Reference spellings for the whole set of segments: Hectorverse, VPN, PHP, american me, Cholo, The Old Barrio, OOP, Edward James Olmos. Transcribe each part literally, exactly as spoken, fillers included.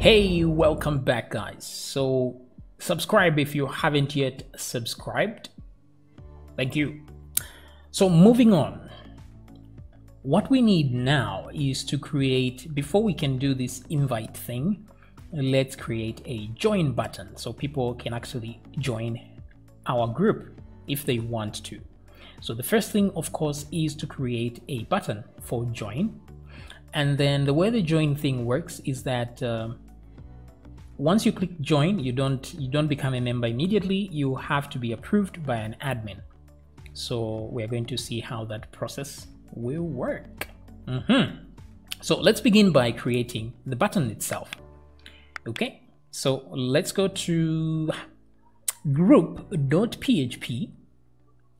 Hey, welcome back guys. So subscribe if you haven't yet subscribed. Thank you. So moving on, what we need now is to create, before we can do this invite thing, let's create a join button so people can actually join our group if they want to. So the first thing, of course, is to create a button for join. And then the way the join thing works is that uh, once you click join, you don't you don't become a member immediately. You have to be approved by an admin. So we're going to see how that process will work. Mm-hmm. So let's begin by creating the button itself. Okay, so let's go to group dot P H P.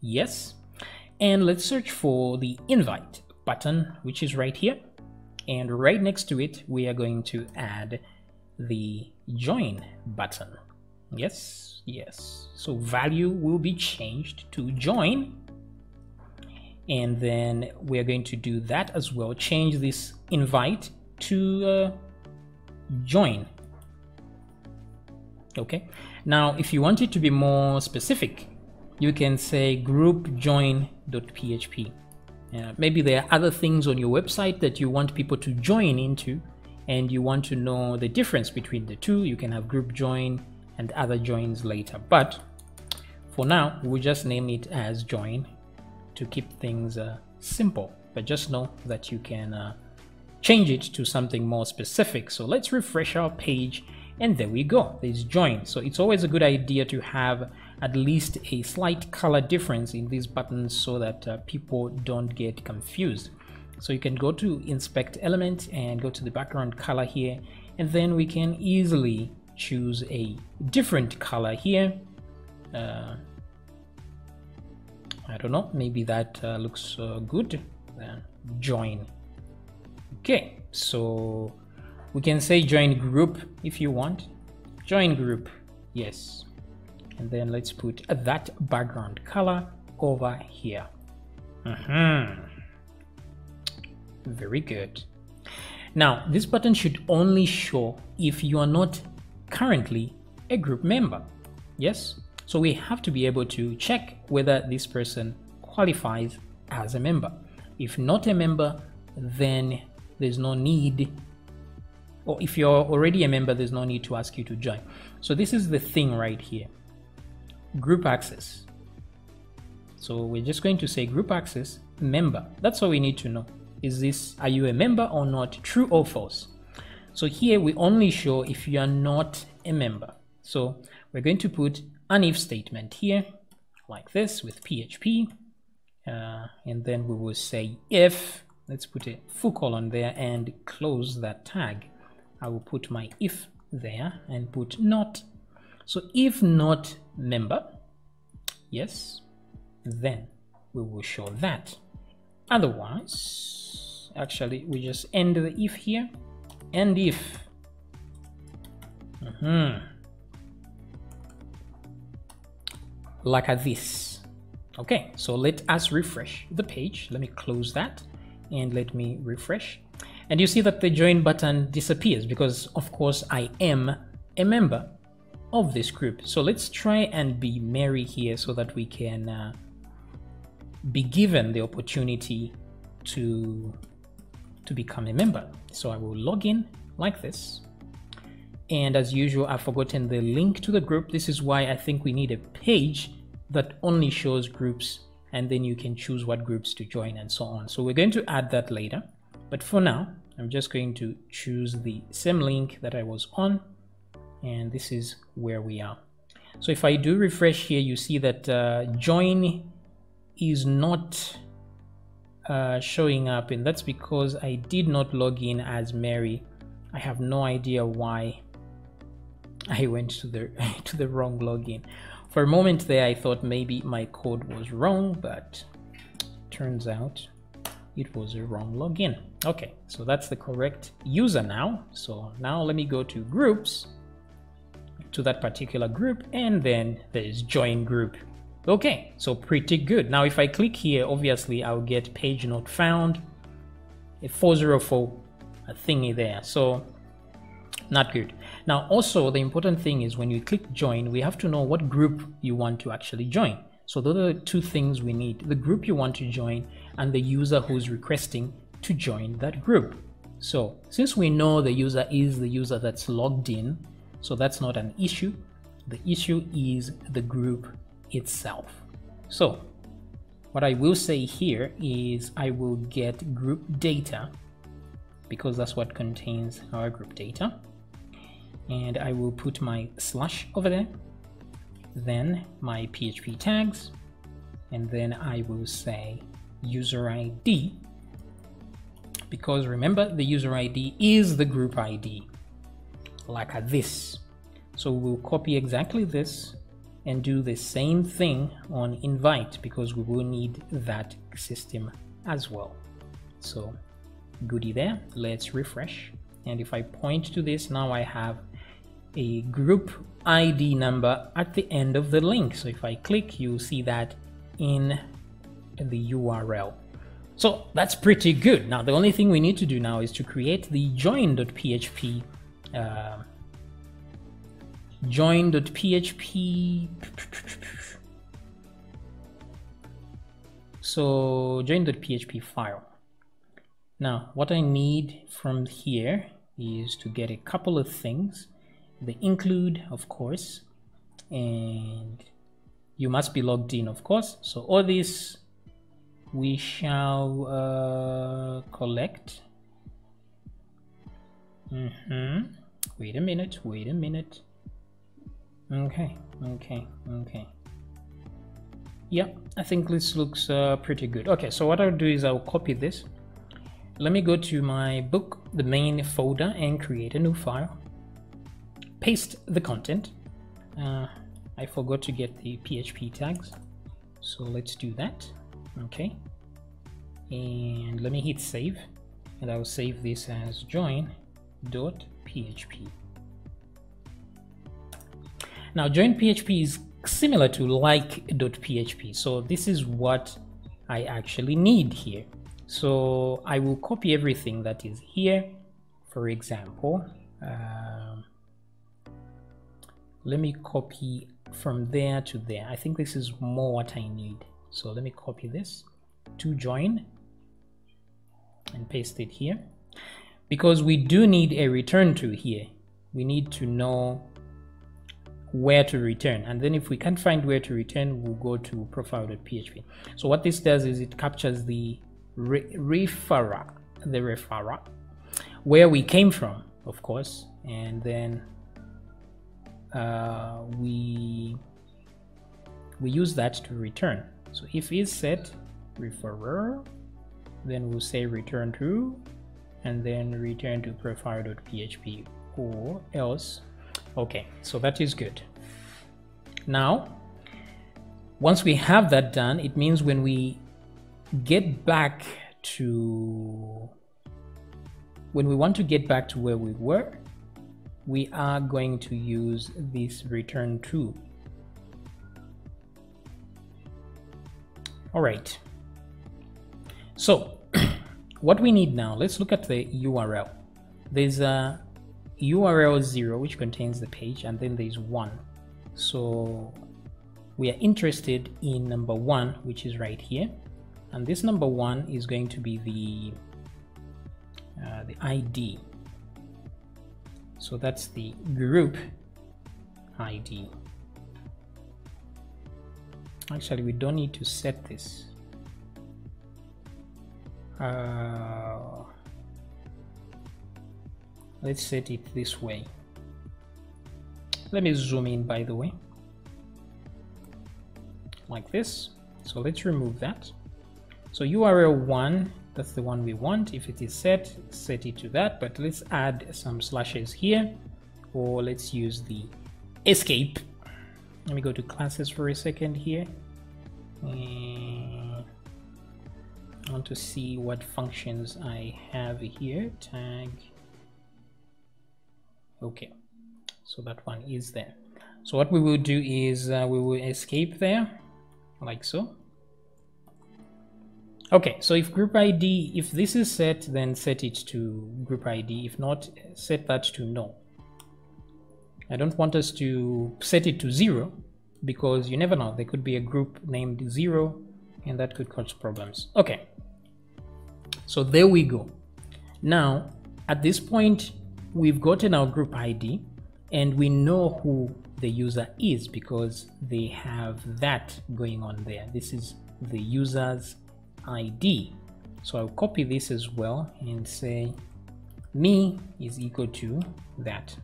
Yes, and let's search for the invite button, which is right here. And right next to it, we are going to add the join button. Yes, yes. So value will be changed to join. And then we are going to do that as well. Change this invite to uh, join. Okay. Now, if you want it to be more specific, you can say group join dot P H P. Uh, maybe there are other things on your website that you want people to join into, and you want to know the difference between the two. You can have group join and other joins later, but for now we'll just name it as join to keep things uh, simple. But just know that you can uh, change it to something more specific. So let's refresh our page, and there we go, there's join. So it's always a good idea to have at least a slight color difference in these buttons so that uh, people don't get confused. So you can go to inspect element and go to the background color here, and then we can easily choose a different color here. uh, I don't know, maybe that uh, looks uh, good. uh, join. Okay, so we can say join group if you want, join group. Yes. And then let's put that background color over here. Mm-hmm. Very good. Now, this button should only show if you are not currently a group member. Yes? So we have to be able to check whether this person qualifies as a member. If not a member, then there's no need. Or if you're already a member, there's no need to ask you to join. So this is the thing right here. Group access. So we're just going to say group access member. That's all we need to know. Is this, are you a member or not? True or false? So here we only show if you are not a member. So we're going to put an if statement here like this with P H P. Uh, and then we will say if, let's put a full colon there and close that tag. I will put my if there and put not. So if not member, yes, then we will show that. Otherwise, actually we just end the if here, and if mm-hmm. like this. Okay, so let us refresh the page. Let me close that and let me refresh, and you see that the join button disappears because of course I am a member of this group. So let's try and be merry here so that we can uh, be given the opportunity to to become a member. So I will log in like this, and as usual I've forgotten the link to the group. This is why I think we need a page that only shows groups, and then you can choose what groups to join and so on. So we're going to add that later, but for now I'm just going to choose the same link that I was on. And this is where we are. So if I do refresh here, you see that uh, join is not uh, showing up, and that's because I did not log in as Mary. I have no idea why I went to the to the wrong login. For a moment there, I thought maybe my code was wrong, but turns out it was a wrong login. Okay, so that's the correct user now. So now let me go to groups, to that particular group, and then there's join group. Okay, so pretty good. Now if I click here, obviously I'll get page not found, a four zero four thingy there. So Not good. Now, also the important thing is when you click join, we have to know what group you want to actually join. So those are the two things we need: the group you want to join and the user who's requesting to join that group. So since we know the user is the user that's logged in, so that's not an issue. The issue is the group itself. So what I will say here is I will get group data, because that's what contains our group data. And I will put my slash over there, then my P H P tags, and then I will say user I D, because remember the user I D is the group I D, like this. So we'll copy exactly this and do the same thing on invite, because we will need that system as well. So goodie there. Let's refresh. And if I point to this, now I have a group I D number at the end of the link. So if I click, you'll see that in the U R L. So that's pretty good. Now, the only thing we need to do now is to create the join.php uh, join.php. So join.php file. Now, what I need from here is to get a couple of things. The include, of course, and you must be logged in, of course. So all this we shall uh, collect. Mm-hmm. Wait a minute, wait a minute. Okay, okay, okay. Yeah, I think this looks uh, pretty good. Okay, so what I'll do is I'll copy this. Let me go to my book, the main folder, and create a new file. Paste the content. Uh, I forgot to get the P H P tags, so let's do that. Okay, and let me hit save, and I'll save this as join.php. Now, join.php is similar to like.php, so this is what I actually need here. So I will copy everything that is here. For example, uh, let me copy from there to there. I think this is more what I need. So let me copy this to join and paste it here, because we do need a return to here. We need to know where to return, and then if we can't find where to return, we'll go to profile.php. So what this does is it captures the re referrer, the referrer, where we came from, of course, and then uh, we we use that to return. So if is set referrer, then we'll say return to, and then return to profile.php or else. Okay, so that is good. Now, once we have that done, it means when we get back to, when we want to get back to where we were, we are going to use this return to. All right. So what we need now, let's look at the U R L. There's a U R L zero, which contains the page, and then there's one. So we are interested in number one, which is right here. And this number one is going to be the, uh, the I D. So that's the group I D. Actually, we don't need to set this. Uh, Let's set it this way. Let me zoom in, by the way, like this. So let's remove that. So U R L one, that's the one we want. If it is set, set it to that, but let's add some slashes here, or let's use the escape. Let me go to classes for a second here. And I want to see what functions I have here. Tag. Okay, so that one is there. So what we will do is uh, we will escape there, like so. Okay, so if group I D, if this is set, then set it to group I D. If not, set that to no. I don't want us to set it to zero, because you never know, there could be a group named zero and that could cause problems. Okay, so there we go. Now at this point we've gotten our group I D and we know who the user is because they have that going on there. This is the user's I D. So I'll copy this as well and say me is equal to that.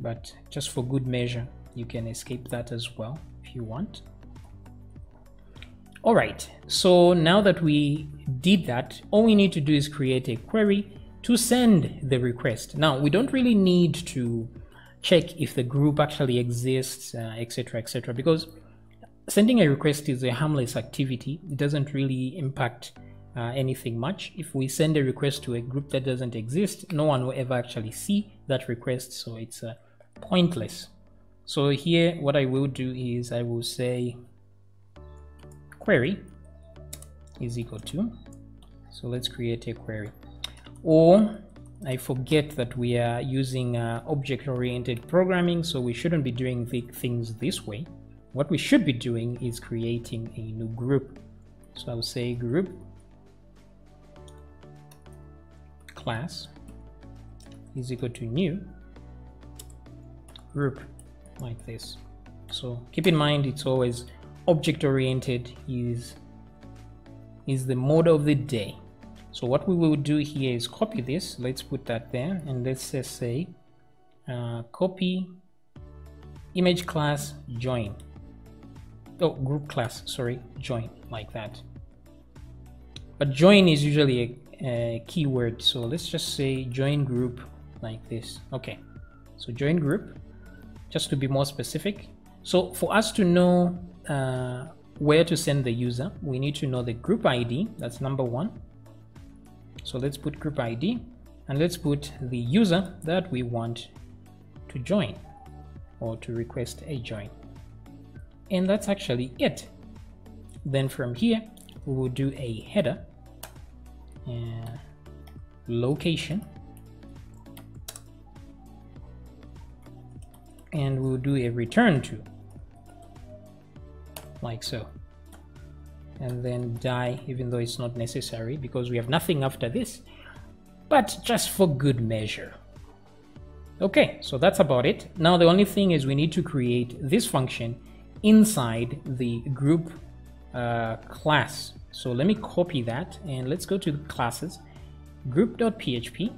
But just for good measure, you can escape that as well if you want. All right, so now that we did that, all we need to do is create a query to send the request. Now, we don't really need to check if the group actually exists, et cetera, uh, et cetera, because sending a request is a harmless activity. It doesn't really impact Uh, anything much. If we send a request to a group that doesn't exist, no one will ever actually see that request, so it's uh, pointless. So here what I will do is I will say query is equal to, so let's create a query. Or I forget that we are using uh, object-oriented programming, so we shouldn't be doing th- things this way. What we should be doing is creating a new group. So I'll say group class is equal to new group, like this. So keep in mind, it's always object oriented is is the mode of the day. So what we will do here is copy this, let's put that there, and let's just say uh, copy image class join, oh group class sorry join, like that. But join is usually a Uh, keyword, so let's just say join group, like this. Okay, so join group, just to be more specific. So for us to know uh, where to send the user, we need to know the group I D. That's number one. So let's put group I D and let's put the user that we want to join or to request a join, and that's actually it. Then from here we will do a header. Uh, location, and we'll do a return to, like so, and then die, even though it's not necessary because we have nothing after this, but just for good measure. Okay, so that's about it. Now the only thing is we need to create this function inside the group uh, class. So let me copy that and let's go to classes, group.php,